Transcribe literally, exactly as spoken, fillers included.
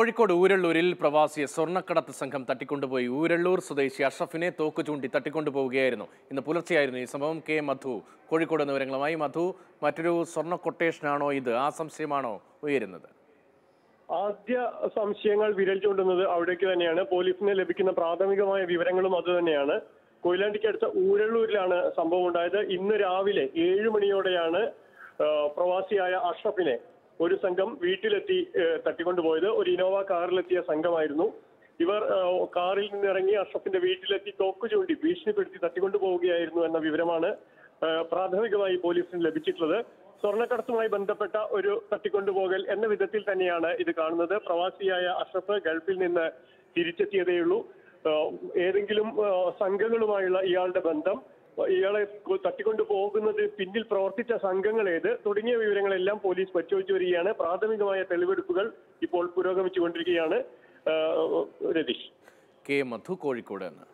കോഴിക്കോട് ഊരള്ളൂരിൽ പ്രവാസിയെ സ്വർണ്ണക്കടത്ത് സംഘം തട്ടിക്കൊണ്ടുപോയി. ഊരള്ളൂർ സ്വദേശി അഷ്റഫിനെ തോക്ക് ചൂണ്ടി തട്ടിക്കൊണ്ടുപോവുകയായിരുന്നു. ഇന്ന് പുലർച്ചെയായിരുന്നു ഈ സംഭവം. കെ മധു കോഴിക്കോട് വിവരങ്ങളുമായി. മധു, മറ്റൊരു സ്വർണ്ണ കൊട്ടേഷനാണോ ഇത്? ആ സംശയമാണോ ഉയരുന്നത്? ആദ്യ സംശയങ്ങൾ വിരൽ ചൂണ്ടുന്നത് അവിടേക്ക് തന്നെയാണ്. പോലീസിന് ലഭിക്കുന്ന പ്രാഥമികമായ വിവരങ്ങളും അത് തന്നെയാണ്. കൊയിലാണ്ടിക്കടുത്ത ഊരള്ളൂരിലാണ് സംഭവം ഉണ്ടായത്. ഇന്ന് രാവിലെ ഏഴു മണിയോടെയാണ് പ്രവാസിയായ അഷ്റഫിനെ ഒരു സംഘം വീട്ടിലെത്തി തട്ടിക്കൊണ്ടുപോയത്. ഒരു ഇനോവ കാറിലെത്തിയ സംഘമായിരുന്നു. ഇവർ കാറിൽ നിന്നിറങ്ങി അഷ്റഫിന്റെ വീട്ടിലെത്തി തോക്ക് ചൂണ്ടി ഭീഷണിപ്പെടുത്തി തട്ടിക്കൊണ്ടുപോവുകയായിരുന്നു എന്ന വിവരമാണ് പ്രാഥമികമായി പോലീസിന് ലഭിച്ചിട്ടുള്ളത്. സ്വർണ്ണക്കടത്തുമായി ബന്ധപ്പെട്ട ഒരു തട്ടിക്കൊണ്ടുപോകൽ എന്ന വിധത്തിൽ തന്നെയാണ് ഇത് കാണുന്നത്. പ്രവാസിയായ അഷ്റഫ് ഗൾഫിൽ നിന്ന് തിരിച്ചെത്തിയതേയുള്ളൂ. ഏതെങ്കിലും സംഘങ്ങളുമായുള്ള ഇയാളുടെ ബന്ധം, ഇയാളെ തട്ടിക്കൊണ്ടു പോകുന്നത് പിന്നിൽ പ്രവർത്തിച്ച സംഘങ്ങൾ ഏത് തുടങ്ങിയ വിവരങ്ങളെല്ലാം പോലീസ് പരിശോധിച്ചു വരികയാണ്. പ്രാഥമികമായ തെളിവെടുപ്പുകൾ ഇപ്പോൾ പുരോഗമിച്ചുകൊണ്ടിരിക്കുകയാണ്. രതീഷ്, കെ മധു, കോഴിക്കോട്.